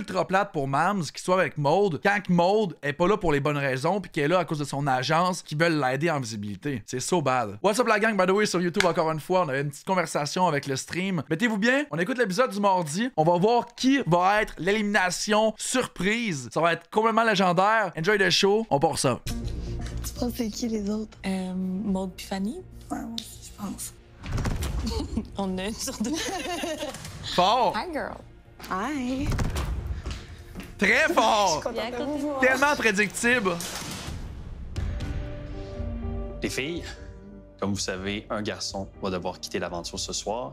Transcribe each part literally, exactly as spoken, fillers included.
ultra plate pour Mams qui soit avec Maude quand Maude est pas là pour les bonnes raisons puis qu'elle est là à cause de son agence qui veulent l'aider en visibilité. C'est so bad. What's up la gang, by the way, sur YouTube encore une fois, on avait une petite conversation avec le stream. Mettez-vous bien, on écoute l'épisode du mardi, on va voir qui va être l'élimination surprise. Ça va être complètement légendaire. Enjoy the show, on part ça. Tu penses c'est qui les autres? Euh, Maude puis Fanny? Ouais, je pense. On a une sorte de... Fort! Hi, girl. Hi. Très fort! Je suis de vous voir. Tellement prédictible. Les filles, comme vous savez, un garçon va devoir quitter l'aventure ce soir.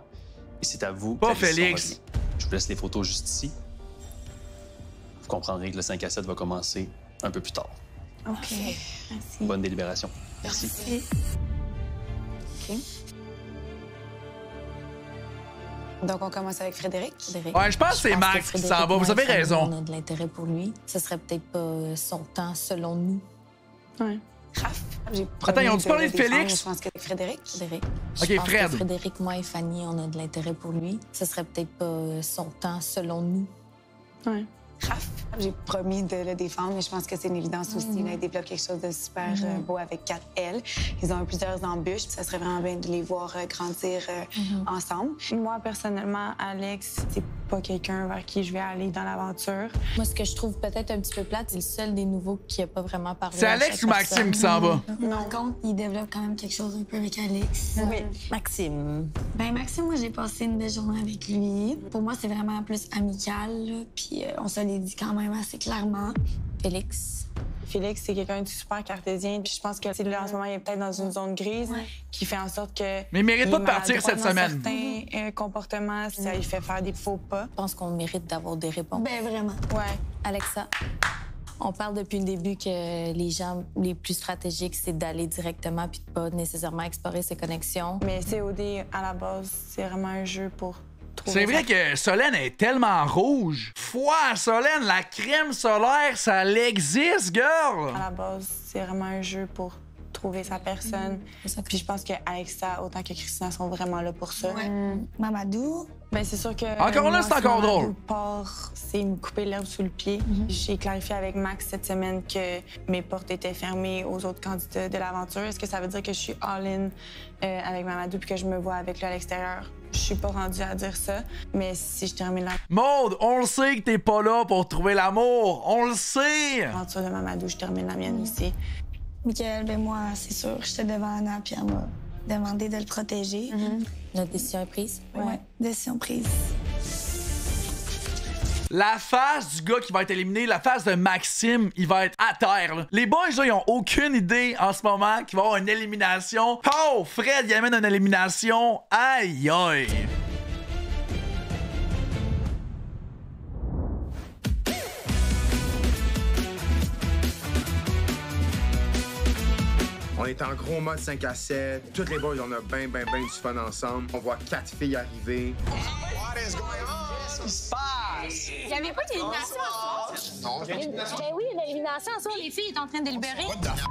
Et c'est à vous... Pas Félix! Je vous laisse les photos juste ici. Vous comprendrez que le cinq à sept va commencer un peu plus tard. OK. Merci. Bonne délibération. Merci. Merci. OK. Donc, on commence avec Frédéric. Frédéric. Ouais, je pense que c'est Max qui s'en va. Vous avez raison. On a de l'intérêt pour lui. Ce serait peut-être pas son temps, selon nous. Ouais. Raph. Attends, ils ont dû parler de Félix. Je pense que Frédéric. Frédéric. OK, Fred. Frédéric, moi et Fanny, on a de l'intérêt pour lui. Ce serait peut-être pas son temps, selon nous. Ouais. Raph. J'ai promis de le défendre, mais je pense que c'est une évidence mmh. aussi. Là, il développe quelque chose de super mmh. euh, beau avec quatre L. Ils ont eu plusieurs embûches. Ça serait vraiment bien de les voir euh, grandir euh, mmh. ensemble. Moi, personnellement, Alex, c'est pas quelqu'un vers qui je vais aller dans l'aventure. Moi, ce que je trouve peut-être un petit peu plate, c'est le seul des nouveaux qui a pas vraiment parlé. C'est Alex ou Maxime personne. Qui s'en va? Mmh. Par contre, il développe quand même quelque chose un peu avec Alex. Oui. Euh, Maxime. Ben Maxime, moi, j'ai passé une belle journée avec lui. Pour moi, c'est vraiment plus amical, là. Puis euh, on se l'est dit quand même assez clairement. Félix. Félix, c'est quelqu'un de super cartésien. Puis je pense que là, en ce moment, il est peut-être dans une zone grise ouais. qui fait en sorte que... Mais il mérite pas de partir cette semaine. Certains comportements, ça lui fait faire des faux pas. Je pense qu'on mérite d'avoir des réponses. Ben vraiment. Ouais. Alexa, on parle depuis le début que les gens les plus stratégiques, c'est d'aller directement puis de pas nécessairement explorer ses connexions. Mais C O D, à la base, c'est vraiment un jeu pour... C'est vrai que Solène est tellement rouge. Foi, Solène, la crème solaire, ça l'existe, girl! À la base, c'est vraiment un jeu pour trouver sa personne. Mmh. Puis je pense que Alexa, autant que Christina, sont vraiment là pour ça. Ouais. Mmh. Mamadou? Bien, c'est sûr que... Encore là, c'est encore drôle. C'est me couper l'herbe sous le pied. Mm-hmm. J'ai clarifié avec Max cette semaine que mes portes étaient fermées aux autres candidats de l'aventure. Est-ce que ça veut dire que je suis all-in euh, avec Mamadou puis que je me vois avec lui à l'extérieur? Je suis pas rendue à dire ça, mais si je termine là... Maude, on le sait que t'es pas là pour trouver l'amour. On le sait! L'aventure de Mamadou, je termine la mienne aussi. Michael, ben moi, c'est sûr, j'étais devant Anna puis elle m'a demandé de le protéger. Mm-hmm. Notre décision est prise? Ouais. Ouais, décision prise. La face du gars qui va être éliminé, la face de Maxime, il va être à terre. Là. Les boys, là, ils ont aucune idée en ce moment qu'il va y avoir une élimination. Oh, Fred, il amène une élimination. Aïe, aïe. On est en gros mode cinq à sept. Toutes les boys, on a ben, ben, ben du fun ensemble. On voit quatre filles arriver. What is going on? Qu'est-ce qui se passe? Il n'y avait pas d'élimination à soi. Non, il y a une élimination. Ben oui, l'élimination à soi, les filles sont en train de délibérer. What the f***?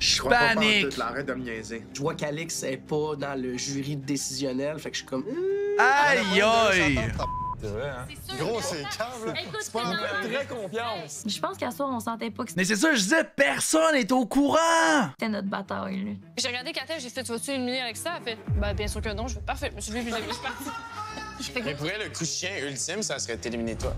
Je crois pas pantoute, l'arrête de me niaiser. Je vois qu'Alex est pas dans le jury décisionnel, fait que je suis comme... Aïe, aïe! C'est vrai, hein? C'est sûr, gros, c'est calme, là. C'est pas très confiance. Je pense qu'à soi, on sentait pas que... Mais c'est ça, je disais, personne n'est au courant! C'était notre bataille, lui. J'ai regardé Katel, j'ai fait, tu vas-tu éliminer avec ça? Elle fait, ben, bien sûr que non, je veux parfait. Je me suis vu, puis j'ai vu, je suis partie. Mais pour elle, le coup de chien ultime, ça serait t'éliminer toi.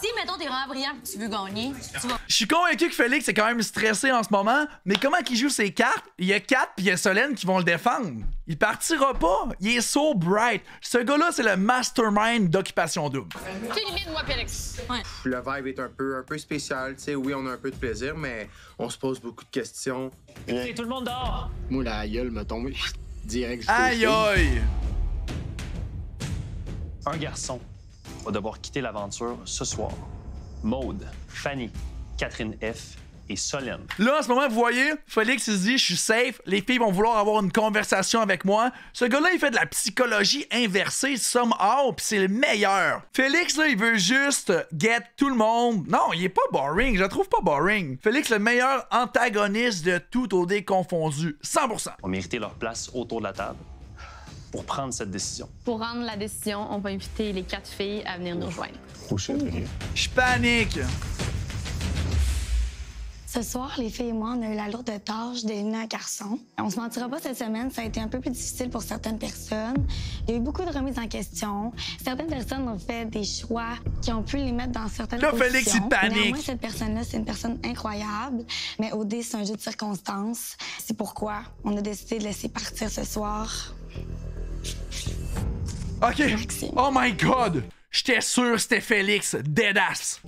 Si, mettons, t'es vraiment brillant et tu veux gagner, tu vas... Je suis convaincu que Félix est quand même stressé en ce moment, mais comment qu'il joue ses cartes? Il y a quatre puis il y a Solène qui vont le défendre. Il partira pas. Il est so bright. Ce gars-là, c'est le mastermind d'Occupation Double. Tu élimines moi, Félix. Ouais. Le vibe est un peu, un peu spécial. Tu sais, oui, on a un peu de plaisir, mais on se pose beaucoup de questions. Et tout le monde dort. Moi, la gueule m'a tombé direct. Aïe, aïe. Un garçon va devoir quitter l'aventure ce soir. Maude, Fanny, Catherine F et Solène. Là, en ce moment, vous voyez, Félix il se dit « Je suis safe, les filles vont vouloir avoir une conversation avec moi. » Ce gars-là, il fait de la psychologie inversée, somehow, pis c'est le meilleur. Félix, là, il veut juste get tout le monde. Non, il est pas boring, je le trouve pas boring. Félix, le meilleur antagoniste de tout O D confondu, cent pour cent. Ils ont mérité leur place autour de la table. pour prendre cette décision. Pour rendre la décision, on va inviter les quatre filles à venir nous rejoindre. Oh shit, okay. Je panique! Ce soir, les filles et moi, on a eu la lourde tâche d'éliminer un garçon. On se mentira pas, cette semaine, ça a été un peu plus difficile pour certaines personnes. Il y a eu beaucoup de remises en question. Certaines personnes ont fait des choix qui ont pu les mettre dans certaines là, positions. Félix, il panique. Néanmoins, cette personne-là, c'est une personne incroyable. Mais au dé, c'est un jeu de circonstances. C'est pourquoi on a décidé de laisser partir ce soir. OK. Maxime. Oh my God! J'étais sûr que c'était Félix, deadass.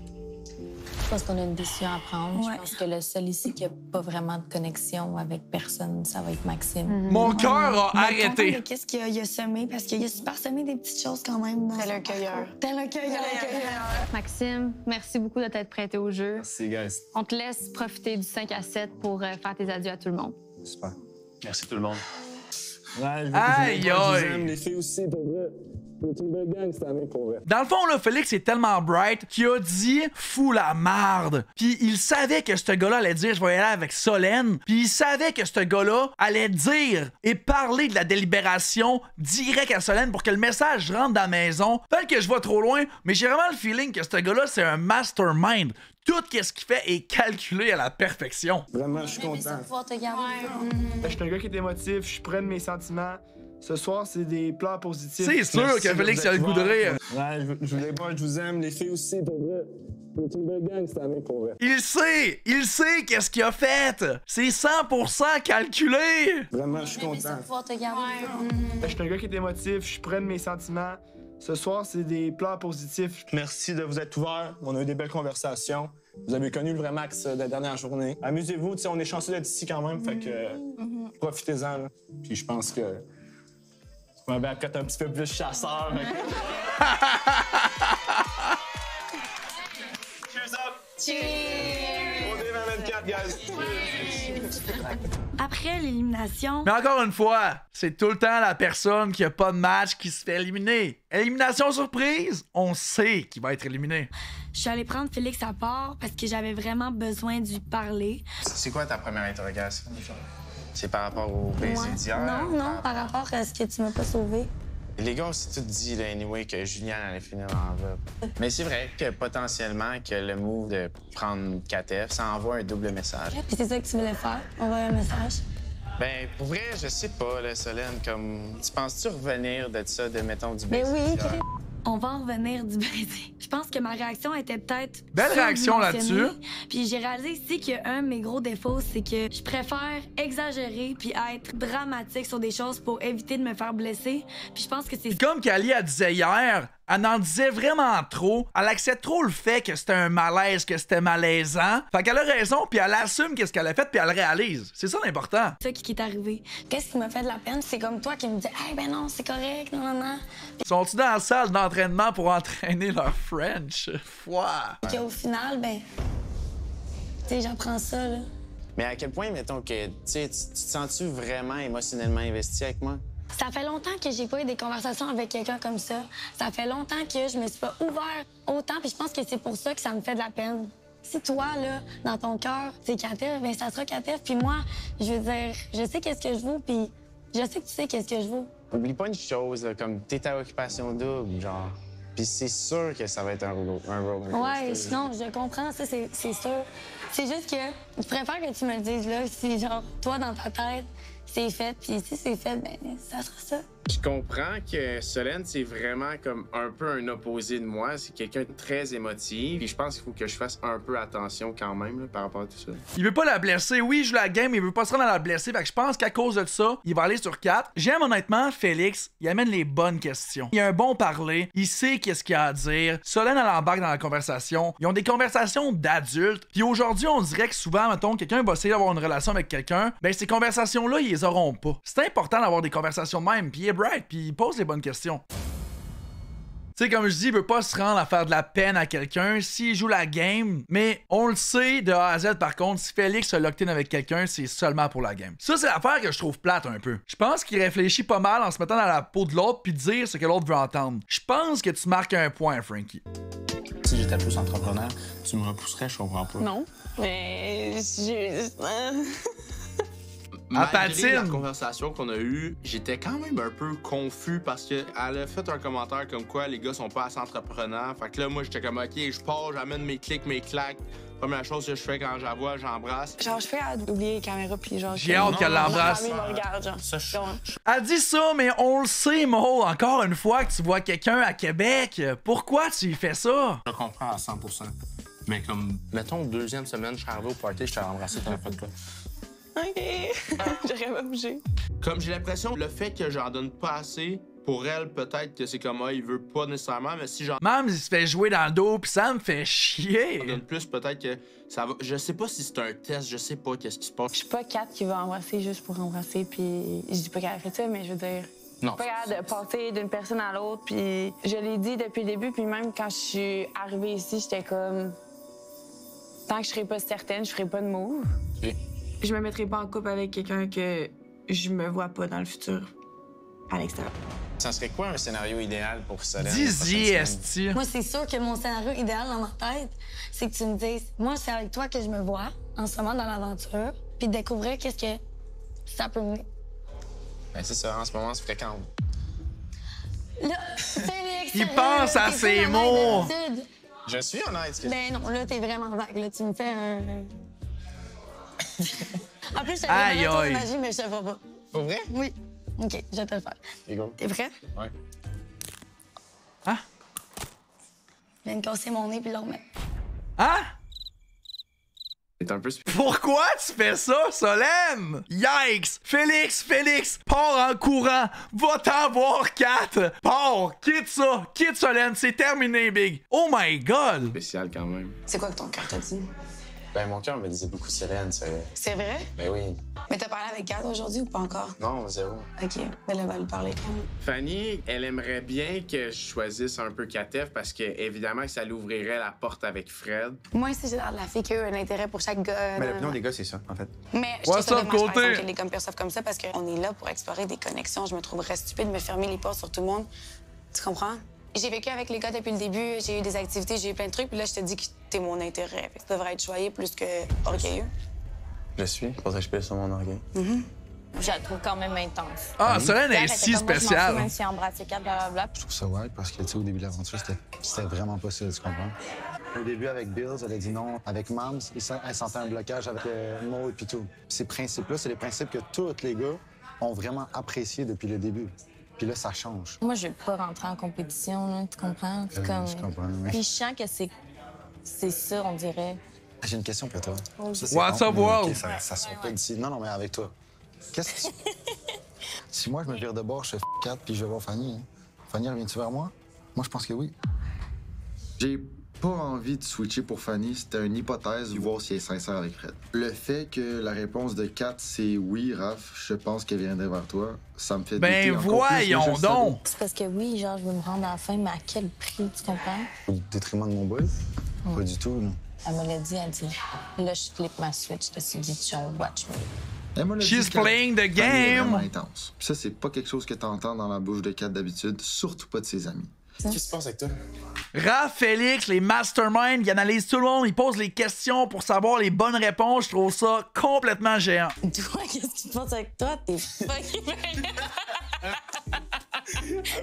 Je pense qu'on a une décision à prendre. Ouais. Je pense que le seul ici qui n'a pas vraiment de connexion avec personne, ça va être Maxime. Mm-hmm. Mon cœur a ouais. arrêté. Qu'est-ce qu'il a, il a semé? Parce qu'il a super semé des petites choses quand même. Tel un cueilleur. Tel un cueilleur. Maxime, merci beaucoup de t'être prêté au jeu. Merci, guys. On te laisse profiter du cinq à sept pour faire tes adieux à tout le monde. Super. Merci tout le monde. Ouais, aïe, aïe. Les filles aussi, pour vrai. Dans le fond, là, Félix est tellement bright qu'il a dit « Fous la marde ». Puis il savait que ce gars-là allait dire « Je vais aller avec Solène ». Puis il savait que ce gars-là allait dire et parler de la délibération direct à Solène pour que le message rentre dans la maison. Peut-être que je vais trop loin, mais j'ai vraiment le feeling que ce gars-là, c'est un mastermind. Tout ce qu'il fait est calculé à la perfection. Vraiment, je suis content. Je suis un gars qui est émotif, je suis près de mes sentiments. Ce soir, c'est des plans positifs. C'est sûr merci que Félix a le goût de rire. Ouais, je, je voulais pas, je vous aime, les filles aussi, pour vrai. C'est une belle gang cette année, pour vrai. Il sait, il sait qu'est-ce qu'il a fait. C'est cent pour cent calculé. Vraiment, je suis content. Ouais. Je suis un gars qui est émotif, je suis près de mes sentiments. Ce soir, c'est des plans positifs. Merci de vous être ouverts. On a eu des belles conversations. Vous avez connu le vrai Max de la dernière journée. Amusez-vous, on est chanceux d'être ici quand même, fait que mm-hmm. profitez-en. Puis je pense que on m'avait peut-être un petit peu plus chasseur. Mais... Cheers up! Cheers! On est vingt vingt-quatre, guys! Après l'élimination... Mais encore une fois, c'est tout le temps la personne qui a pas de match qui se fait éliminer. Élimination surprise, on sait qu'il va être éliminé. Je suis allée prendre Félix à part parce que j'avais vraiment besoin d'y parler. C'est quoi ta première interrogation? C'est par rapport au baiser d'hier? Non, non, par rapport à ce que tu m'as pas sauvé. Les gars, c'est tout dit, là, anyway, que Julien allait finir l'enveloppe. Mais c'est vrai que potentiellement, que le move de prendre quatre F, ça envoie un double message. Puis c'est ça que tu voulais faire? Envoyer un message? Ben, pour vrai, je sais pas, là, Solène, comme. Tu penses-tu revenir de ça, de mettons du baiser? Mais oui, on va en revenir du baiser. Je pense que ma réaction était peut-être... Belle réaction là-dessus. Puis j'ai réalisé ici qu'un de mes gros défauts, c'est que je préfère exagérer puis être dramatique sur des choses pour éviter de me faire blesser. Puis je pense que c'est... Comme Kali a disait hier, elle en disait vraiment trop. Elle accepte trop le fait que c'était un malaise, que c'était malaisant. Fait qu'elle a raison, puis elle assume qu'est-ce qu'elle a fait, puis elle réalise. C'est ça l'important. C'est ça qui est arrivé. Qu'est-ce qui m'a fait de la peine? C'est comme toi qui me dis « Hey, ben non, c'est correct, non, non, non. » Sont-ils dans la salle d'entraînement pour entraîner leur French? Wow. Et qu'au final, ben, tu sais, j'apprends ça, là. Mais à quel point, mettons, que tu sais, tu te sens-tu vraiment émotionnellement investi avec moi? Ça fait longtemps que j'ai pas eu des conversations avec quelqu'un comme ça. Ça fait longtemps que je me suis pas ouvert autant, puis je pense que c'est pour ça que ça me fait de la peine. Si toi, là, dans ton cœur, c'est quatre F, bien, ça sera quatre F. Puis moi, je veux dire, je sais qu'est-ce que je vaux, puis je sais que tu sais qu'est-ce que je vaux. Oublie pas une chose, là, comme t'es à Occupation Double, genre. Puis c'est sûr que ça va être un road un road ouais, non, je comprends, ça, c'est sûr. C'est juste que je préfère que tu me le dises, là, si, genre, toi, dans ta tête, c'est fait, puis si c'est fait, ben ça sera ça. Je comprends que Solène, c'est vraiment comme un peu un opposé de moi. C'est quelqu'un de très émotif. Puis je pense qu'il faut que je fasse un peu attention quand même là, par rapport à tout ça. Il veut pas la blesser. Oui, il joue la game, mais il veut pas se rendre à la blesser. Fait que je pense qu'à cause de ça, il va aller sur quatre. J'aime honnêtement Félix. Il amène les bonnes questions. Il a un bon parler. Il sait qu'est-ce qu'il a à dire. Solène, elle embarque dans la conversation. Ils ont des conversations d'adultes. Puis aujourd'hui, on dirait que souvent, mettons, quelqu'un va essayer d'avoir une relation avec quelqu'un. Ben ces conversations-là, ils les auront pas. C'est important d'avoir des conversations de même. Puis il est bright, puis il pose les bonnes questions. Tu sais, comme je dis, il veut pas se rendre à faire de la peine à quelqu'un s'il joue la game. Mais on le sait de A à Z, par contre, si Félix se lock-in avec quelqu'un, c'est seulement pour la game. Ça, c'est l'affaire que je trouve plate un peu. Je pense qu'il réfléchit pas mal en se mettant dans la peau de l'autre puis dire ce que l'autre veut entendre. Je pense que tu marques un point, Frankie. Si j'étais plus entrepreneur, tu me repousserais, je comprends pas. Non, mais je... Malgré la conversation qu'on a eue, j'étais quand même un peu confus parce qu'elle a fait un commentaire comme quoi les gars sont pas assez entreprenants. Fait que là, moi, j'étais comme, OK, je pars, j'amène mes clics, mes claques. Première chose que je fais quand j'avoue, j'embrasse. Genre, je fais à oublier les caméras, puis genre... J'ai hâte qu'elle l'embrasse. Elle dit ça, mais on le sait, Mo. Encore une fois que tu vois quelqu'un à Québec, pourquoi tu fais ça? Je comprends à cent pour cent. Mais comme... Mettons, deuxième semaine, je suis arrivé au party, je t'ai embrassé, t'en as fait quoi? OK. J'aurais pas bougé. Comme j'ai l'impression, le fait que j'en donne pas assez... Pour elle, peut-être que c'est comme, ah, il veut pas nécessairement, mais si j'en... Même il se fait jouer dans le dos, pis ça me fait chier! De plus, peut-être que ça va... Je sais pas si c'est un test, je sais pas qu'est-ce qui se passe. Je suis pas Kat qui va embrasser juste pour embrasser, puis je dis pas qu'elle a fait ça, mais je veux dire... Non. Je suis pas capable de passer d'une personne à l'autre, puis je l'ai dit depuis le début, puis même quand je suis arrivée ici, j'étais comme... Tant que je serai pas certaine, je ferai pas de move. Okay. Je me mettrai pas en couple avec quelqu'un que je me vois pas dans le futur, à l'extérieur. Ça serait quoi un scénario idéal pour Solène? Dis-y, Esti! Moi, c'est sûr que mon scénario idéal dans ma tête, c'est que tu me dises, moi, c'est avec toi que je me vois, en ce moment, dans l'aventure, puis découvrir qu'est-ce que ça peut mener. Ben, c'est ça, en ce moment, on se fréquente. Là, Félix! Il pense à ses mots! Je suis honnête. Que... Ben non, là, t'es vraiment vague. Là, tu me fais un. En plus, j'avais vraiment ton magie, mais je te vois pas. Pour vrai? Oui. OK, je vais te le faire. T'es prêt? Ouais. Hein? Je viens de casser mon nez puis le remettre. Hein? C'est un peu... Pourquoi tu fais ça, Solène? Yikes! Félix, Félix, pars en courant! Va t'en voir, Kat! Pars! Quitte ça! Quitte Solène, c'est terminé, Big! Oh my God! Spécial quand même. C'est quoi que ton cœur t'a dit? Ben, mon cœur me disait beaucoup Solène, c'est vrai. C'est vrai? Ben oui. Mais t'as parlé avec Kat aujourd'hui ou pas encore? Non, zéro. OK, ben là, on va lui parler quand même. Fanny, elle aimerait bien que je choisisse un peu Katef parce que, évidemment, que ça l'ouvrirait la porte avec Fred. Moi, c'est genre la fille qui a eu un intérêt pour chaque gars. Mais l'opinion des gars, c'est ça, en fait. Mais je trouve que les gars perçoivent comme ça parce qu'on est là pour explorer des connexions. Je me trouverais stupide de me fermer les portes sur tout le monde. Tu comprends? J'ai vécu avec les gars depuis le début, j'ai eu des activités, j'ai eu plein de trucs, puis là, je te dis que t'es mon intérêt. Ça devrait être joyeux plus que orgueilleux. Je suis, je pense que je pèse sur mon orgueil. Mm-hmm. Je la trouve quand même intense. Ah, Solène est si spéciale. Moi, je suis embrassée, blablabla. Je trouve ça wild parce que, tu sais, au début de l'aventure, c'était vraiment pas ça, tu comprends? Au début, avec Bills, elle a dit non. Avec Mams, elle sentait un blocage avec euh, Maud et puis tout. Ces principes-là, c'est les principes que tous les gars ont vraiment appréciés depuis le début. Puis là, ça change. Moi, je vais pas rentrer en compétition, là, tu comprends? Euh, comme... Je comprends, oui. Puis je sens que c'est... C'est ça, on dirait. J'ai une question pour toi. Oh, ça, What's up, wow? Okay, ça, ça sort pas d'ici. Non, non, mais avec toi. Qu'est-ce que tu... Si moi, je me vire de bord, je fais f*** puis je vais voir Fanny. Hein. Fanny, reviens-tu vers moi? Moi, je pense que oui. J'ai pas envie de switcher pour Fanny. C'était une hypothèse, voir si elle est sincère avec Fred. Le fait que la réponse de Kat, c'est oui, Raph, je pense qu'elle viendrait vers toi, ça me fait ben douter encore plus. Ben voyons donc! C'est parce que oui, genre, je veux me rendre à la fin, mais à quel prix, tu comprends? Au détriment de mon boy? Mmh. Pas du tout, non. Elle me l'a dit, elle dit, là, je flippe ma Switch, je me suis dit, watch me. She's playing the game! Intense. Ça, c'est pas quelque chose que t'entends dans la bouche de Kat d'habitude, surtout pas de ses amis. Qu'est-ce qui se passe avec toi? Raph, Félix, les masterminds, ils analysent tout le monde, ils posent les questions pour savoir les bonnes réponses. Je trouve ça complètement géant. Toi, qu'est-ce qui se passe avec toi? T'es fucking Ah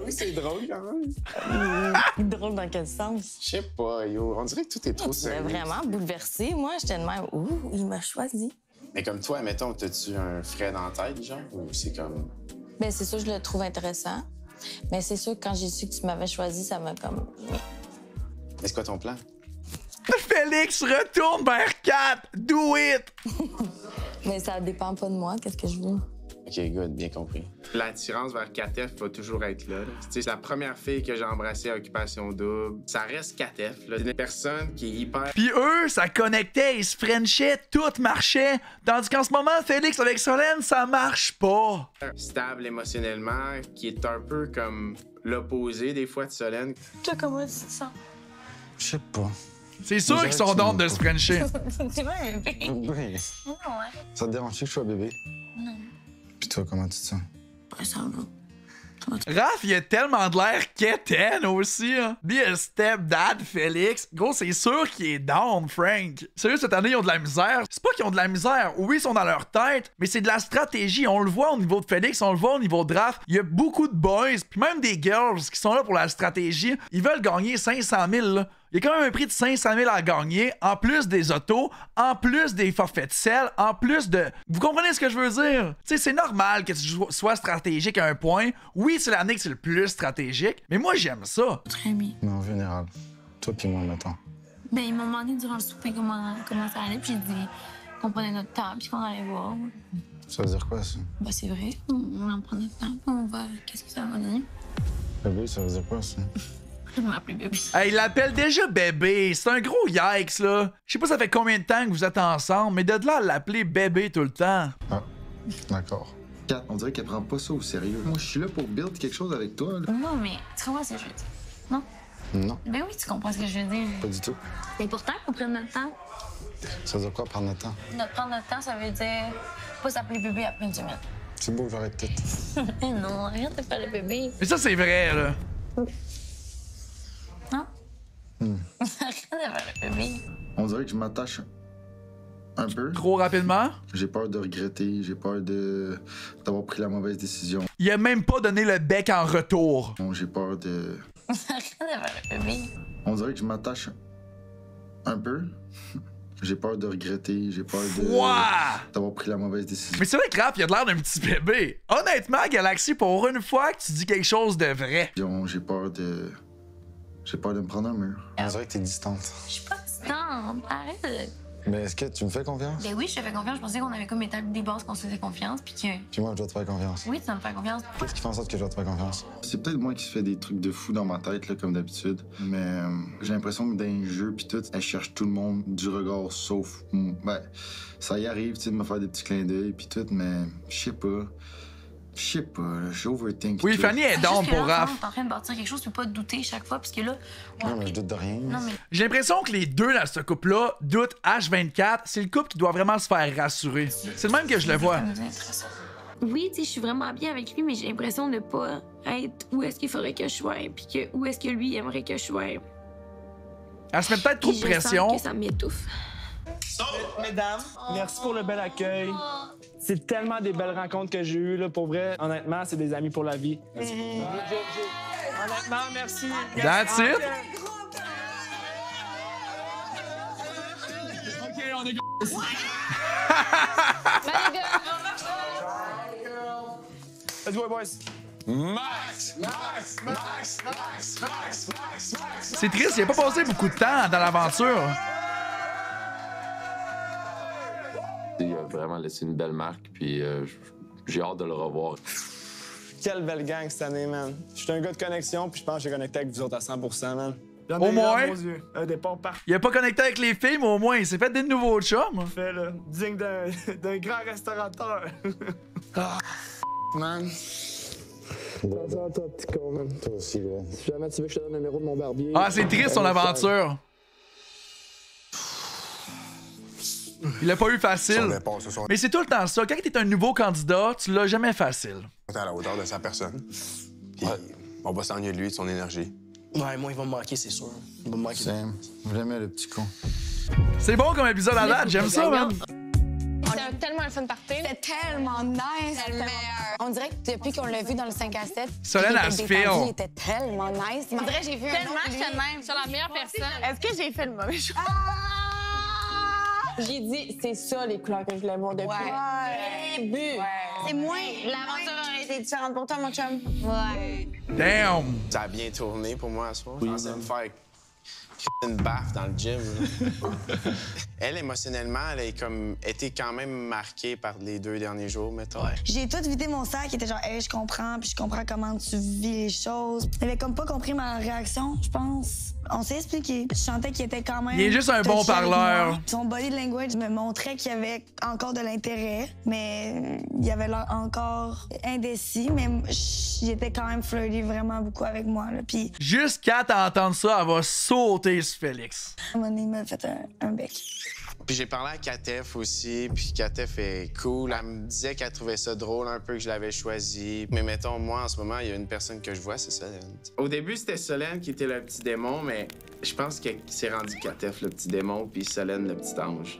oui, c'est drôle quand même. Drôle dans quel sens? Je sais pas, yo. On dirait que tout est trop sérieux. J'étais vraiment bouleversée. Moi, j'étais de même. Ouh, il m'a choisi. Mais comme toi, mettons, t'as-tu un Fred en tête, genre? Ou c'est comme. Ben, c'est sûr, je le trouve intéressant. Mais c'est sûr que quand j'ai su que tu m'avais choisi, ça m'a comme. C'est quoi ton plan? Félix, retourne vers Kat! Do it! Mais ça dépend pas de moi, qu'est-ce que je veux? OK, good, bien compris. L'attirance vers Katef va toujours être là. C'est la première fille que j'ai embrassée à Occupation Double. Ça reste Katef. C'est une personne qui est hyper... Puis eux, ça connectait, ils se frenchaient, tout marchait. Tandis qu'en ce moment, Félix avec Solène, ça marche pas. Stable émotionnellement, qui est un peu comme l'opposé des fois de Solène. Toi, comment tu te sens? Je sais pas. C'est sûr qu'ils sont d'ordre de se frencher. Tu vois un bébé? Oui. Non, hein? Ça te dérange que je sois bébé? Non. Puis toi, comment tu te sens? Ça va. Raph, il a tellement de l'air quétaine aussi, hein. Be a stepdad, Félix. Gros, c'est sûr qu'il est down, Frank. Sérieux, cette année, ils ont de la misère. C'est pas qu'ils ont de la misère. Oui, ils sont dans leur tête, mais c'est de la stratégie. On le voit au niveau de Félix, on le voit au niveau de Raph. Il y a beaucoup de boys, puis même des girls qui sont là pour la stratégie. Ils veulent gagner cinq cent mille, là. Il y a quand même un prix de cinq cent mille à gagner, en plus des autos, en plus des forfaits de sel, en plus de... Vous comprenez ce que je veux dire? Tu sais, c'est normal que tu sois stratégique à un point. Oui, c'est l'année que c'est le plus stratégique, mais moi, j'aime ça. Notre ami. Mais en général, toi puis moi, maintenant. Ben, ils m'ont demandé durant le souper comment, comment ça allait, puis j'ai dit qu'on prenait notre temps, puis qu'on allait voir. Ça veut dire quoi, ça? Ben, c'est vrai, on en prend notre temps, puis on voit qu'est-ce que ça va donner. Bébé, ça veut dire quoi, ça? Hey, il l'appelle déjà bébé. C'est un gros yikes, là. Je sais pas ça fait combien de temps que vous êtes ensemble, mais de là à l'appeler bébé tout le temps. Ah, d'accord. Kat, on dirait qu'elle prend pas ça au sérieux. Moi, je suis là pour build quelque chose avec toi, là. Non, mais tu comprends ce que je veux dire. Non? Non. Ben oui, tu comprends ce que je veux dire. Pas du tout. Mais pourtant, qu'on prenne notre temps. Ça veut dire quoi, prendre notre temps? Notre prendre notre temps, ça veut dire pas s'appeler bébé après une semaine. C'est beau, j'arrête tout. Non, arrête de faire le bébé. Mais ça, c'est vrai, là. Non? Hmm. On dirait que je m'attache un peu. Trop rapidement? J'ai peur de regretter, j'ai peur de d'avoir pris la mauvaise décision. Il a même pas donné le bec en retour. Bon, j'ai peur de... On dirait que je m'attache un peu. J'ai peur de regretter, j'ai peur de wow. d'avoir pris la mauvaise décision. Mais c'est vrai que Raph, il a l'air d'un petit bébé. Honnêtement, Galaxy, pour une fois que tu dis quelque chose de vrai. J'ai peur de... J'ai peur de me prendre un mur. On dirait que t'es distante. Je suis pas distante, arrête. Mais est-ce que tu me fais confiance? Ben oui, je te fais confiance. Je pensais qu'on avait comme établi des bases qu'on se faisait confiance, puis que... Puis moi, je dois te faire confiance. Oui, tu dois me faire confiance. Qu'est-ce qui fait en sorte que je dois te faire confiance? C'est peut-être moi qui fais des trucs de fou dans ma tête, là, comme d'habitude. Mais euh, j'ai l'impression que dans les jeux, puis tout, elle cherche tout le monde du regard, sauf... Ben, ça y arrive, tu sais, de me faire des petits clins d'œil, puis tout, mais je sais pas. Je sais pas, j'overthink. Oui, Fanny est down pour Raph. On est en train de bâtir quelque chose, tu peux pas douter chaque fois, parce que là. Non, mais je doute de rien. Mais... J'ai l'impression que les deux dans ce couple-là doutent H vingt-quatre. C'est le couple qui doit vraiment se faire rassurer. C'est le même que je le vois. Oui, tu sais, je suis vraiment bien avec lui, mais j'ai l'impression de pas être où est-ce qu'il faudrait que je sois, puis que où est-ce que lui aimerait que je sois. Elle se met peut-être trop de pression. Que ça m'étouffe. Mesdames, merci pour le bel accueil. C'est tellement des belles rencontres que j'ai eues, là, pour vrai. Honnêtement, c'est des amis pour la vie. Mmh. Honnêtement, merci. That's it. OK, on est... Let's go, boys. Max! Max! Max! Max! Max! Max! Max! C'est triste, il n'a pas passé beaucoup de temps dans l'aventure. Il a vraiment laissé une belle marque, puis euh, j'ai hâte de le revoir. Quelle belle gang cette année, man. Je suis un gars de connexion, puis je pense que j'ai connecté avec vous autres à cent pour cent, man. Au moins, un départ parfait. Il a pas connecté avec les filles, mais au moins, il s'est fait des nouveaux chums. Fait, là, digne d'un grand restaurateur. Ah, man. T'entends, toi, petit con, man. Toi aussi, là. Si jamais tu veux que je te donne le numéro de mon barbier... Ah, c'est triste, son aventure. Il l'a pas eu facile. Mais c'est tout le temps ça. Quand t'es un nouveau candidat, tu l'as jamais facile. On est à la hauteur de sa personne. Ouais. On va s'ennuyer de lui, de son énergie. Ouais, moi, il va me manquer, c'est sûr. Il va me manquer. Vraiment le petit con. C'est bon comme épisode à date, j'aime ça, man. C'était tellement un fun party. C'était tellement nice. C'était le meilleur. On dirait que depuis qu'on l'a vu dans le cinq à sept, Solène a fait. Il était tellement nice. On dirait que j'ai vu tellement je suis même. Je suis la meilleure personne. Est-ce que j'ai fait le mauvais choix? J'ai dit, c'est ça les couleurs que je voulais voir depuis. Ouais. Début. Ouais. C'est moins. L'aventure aurait été différente pour toi, mon chum. Ouais. Damn! Ça a bien tourné pour moi à ce soir. Oui, je pensais me faire une baffe dans le gym. Elle, émotionnellement, elle a comme été quand même marquée par les deux derniers jours, mettons. Ouais. J'ai tout vidé mon sac, qui était genre, hey, je comprends, puis je comprends comment tu vis les choses. Elle avait comme pas compris ma réaction, je pense. On s'est expliqué. Je sentais qu'il était quand même... Il est juste un bon parleur. Son body language me montrait qu'il y avait encore de l'intérêt, mais il avait l'air encore indécis, mais il était quand même flirty vraiment beaucoup avec moi. Là. Puis... Jusqu'à t'entendre ça, elle va sauter sur Félix. À un moment donné, il m'a fait un, un bec. Puis j'ai parlé à Katef aussi, puis Katef est cool. Elle me disait qu'elle trouvait ça drôle un peu que je l'avais choisi. Mais mettons, moi, en ce moment, il y a une personne que je vois, c'est Solène. Au début, c'était Solène qui était le petit démon, mais je pense que c'est rendu Katef le petit démon, puis Solène le petit ange.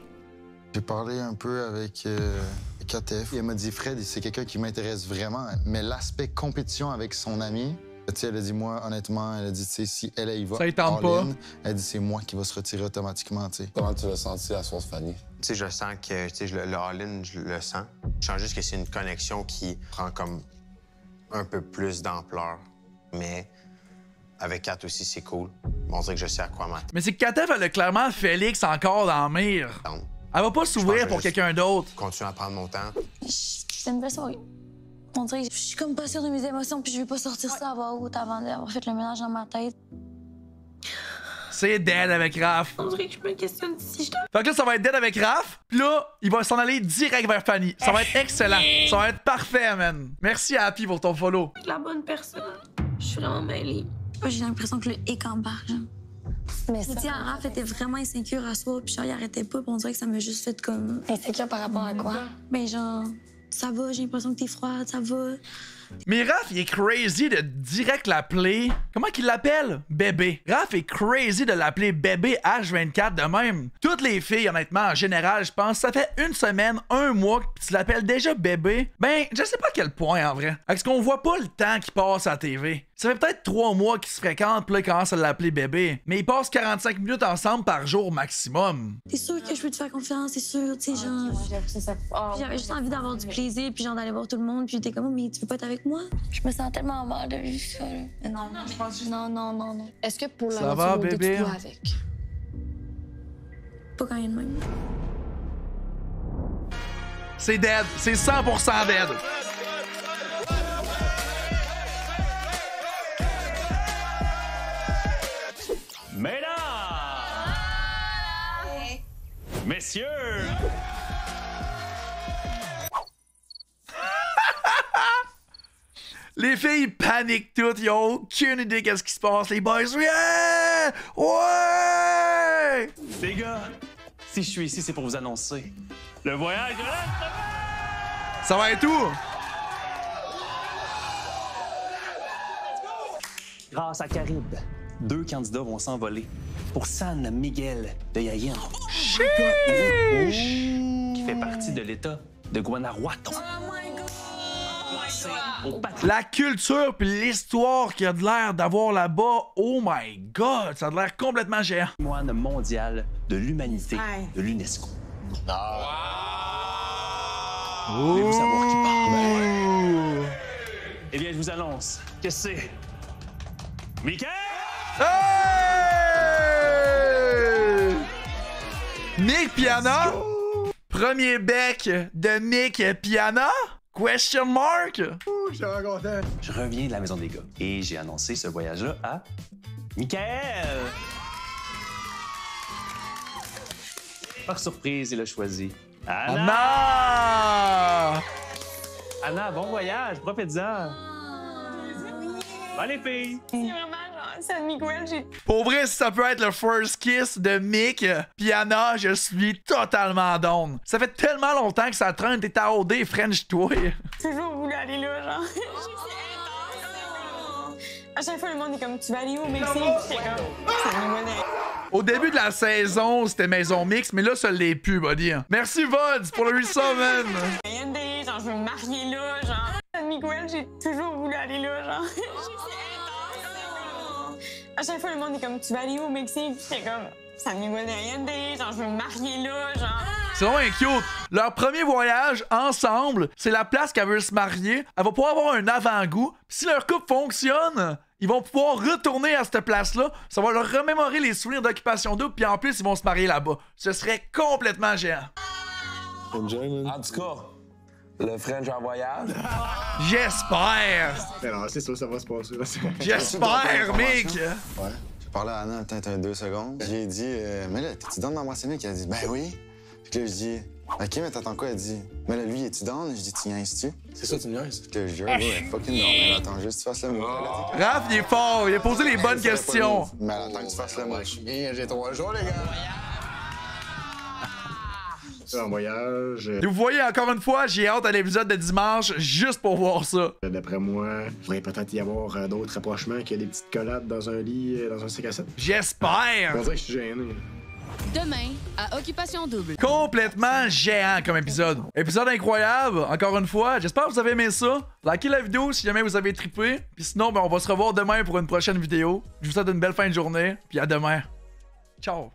J'ai parlé un peu avec euh, Katef. Elle m'a dit, Fred, c'est quelqu'un qui m'intéresse vraiment, mais l'aspect compétition avec son ami, elle a dit, moi, honnêtement, elle a dit, si elle, elle y va, ça, tente pas. In, elle a dit, c'est moi qui va se retirer automatiquement. T'sais. Comment tu l'as senti à Sauce Fanny? T'sais, je sens que t'sais, le, le all-in, je le sens. Je sens juste que c'est une connexion qui prend comme un peu plus d'ampleur. Mais avec Kat aussi, c'est cool. On dirait que je sais à quoi m'attendre. Mais c'est que Katef, elle a clairement Félix encore dans la mire. Donc, elle va pas s'ouvrir pour quelqu'un d'autre. Continue à prendre mon temps. C'est une vraie soirée. On dirait que je suis comme pas sûre de mes émotions, puis je vais pas sortir ça à voix haute avant d'avoir fait le ménage dans ma tête. C'est dead avec Raph. On dirait que je me questionne si je dois. Fait que là, ça va être dead avec Raph, puis là, il va s'en aller direct vers Fanny. Ça va être excellent. Ça va être parfait, man. Merci à Happy pour ton follow. Je suis la bonne personne. Je suis vraiment mêlée. J'ai l'impression que le hic embarque. Mais ça, tiens, Raph était vraiment insécure à soi, puis genre, il arrêtait pas, puis on dirait que ça m'a juste fait comme. Insécure par rapport à quoi? Ben, genre. Ça va, j'ai l'impression que t'es froide, ça va. Mais Raph, il est crazy de direct l'appeler... Comment qu'il l'appelle? Bébé. Raph est crazy de l'appeler bébé H vingt-quatre de même. Toutes les filles, honnêtement, en général, je pense, ça fait une semaine, un mois que tu l'appelles déjà bébé. Ben, je sais pas à quel point, en vrai. Parce qu'on voit pas le temps qui passe à la T V. Ça fait peut-être trois mois qu'ils se fréquentent, puis là, ils commencent à l'appeler bébé. Mais ils passent quarante-cinq minutes ensemble par jour maximum. T'es sûr que je peux te faire confiance, c'est sûr, tu sais, genre... Oh, j'avais juste envie d'avoir du plaisir, puis genre d'aller voir tout le monde, puis t'es comme, oh, mais tu veux pas t'avoir moi? Je me sens tellement mal de vivre ça. Mais non, non, mais... je pense que... non, non, non, non. Est-ce que pour la nature, tu vois avec? Pas quand même. même. C'est dead. C'est cent pour cent dead. Mesdames! Hey. Messieurs! Les filles paniquent toutes, ils ont aucune idée qu'est-ce qui se passe. Les boys, yeah! Ouais! Les gars, si je suis ici, c'est pour vous annoncer le voyage. Ça va être tout. Grâce à Carib, deux candidats vont s'envoler pour San Miguel de Allende. Oh, qui fait partie de l'État de Guanajuato. La culture puis l'histoire qui a de l'air d'avoir là-bas, oh my god, ça a de l'air complètement géant. Moine mondial de l'humanité de l'UNESCO. Oh. Oh. Voulez-vous savoir qui parle? Oh. Eh bien, je vous annonce que c'est Michael! Hey! Nick Piana! Premier bec de Nick Piana? Question mark! Ouh, je suis content. Je reviens de la maison des gars et j'ai annoncé ce voyage-là à Michael. Par surprise, il a choisi Anna! Anna, Anna, bon voyage, profite-en. Bon, les filles! C'est vraiment genre San Miguel. Pour vrai, si ça peut être le first kiss de Mick, Piana, je suis totalement down. Ça fait tellement longtemps que ça traîne, t'es à O D, French toi. Toujours voulu aller là, genre. Je sais que c'est intense. À chaque fois, le monde est comme, tu vas aller où, Mexique? C'est comme, au début de la saison, c'était Maison Mix, mais là, ça l'est plus, buddy. Merci, Vods, pour le resub, man. Genre, je veux me marier là, genre. Miguel, j'ai toujours voulu aller là, genre. Je sais que c'est intense. À chaque fois, le monde est comme, tu vas aller où au Mexique? C'est comme, San Miguel de Allende, genre, je veux me marier là, genre. C'est vraiment cute. Leur premier voyage ensemble, c'est la place qu'elle veut se marier. Elle va pouvoir avoir un avant-goût. Si leur couple fonctionne, ils vont pouvoir retourner à cette place-là. Ça va leur remémorer les souvenirs d'Occupation double, puis en plus, ils vont se marier là-bas. Ce serait complètement géant. Enjoy, man. En tout cas, le French en voyage? J'espère! Alors, c'est ça, ça va se passer. J'espère, mec! Ouais, J'ai parlé à Anna, peut-être deux secondes. J'ai dit, euh, mais là, t'es-tu dans moi, c'est mec? Elle a dit, ben oui. Puis là, je dis, OK, mais t'attends quoi? Elle dit, mais là, lui, est-tu down? Je dis, tu niaises-tu? C'est ça, tu niaises? Je te jure, ouais, fucking non. Mais attends juste, tu fasses le mot. Oh. Raph, il est fort, il a posé les bonnes hey, questions. Pas... Mais attends que tu fasses oh, le mot. J'ai trois jours, les gars. C'est un voyage. Vous voyez, encore une fois, j'ai hâte à l'épisode de dimanche juste pour voir ça. D'après moi, il pourrait peut-être y avoir d'autres rapprochements qu'il y a des petites collades dans un lit, dans un sac à sept. J'espère! On dirait que je suis gêné. Demain, à Occupation Double. Complètement géant comme épisode. Épisode incroyable, encore une fois. J'espère que vous avez aimé ça. Likez la vidéo si jamais vous avez trippé. Puis sinon, ben, on va se revoir demain pour une prochaine vidéo. Je vous souhaite une belle fin de journée. Puis à demain. Ciao!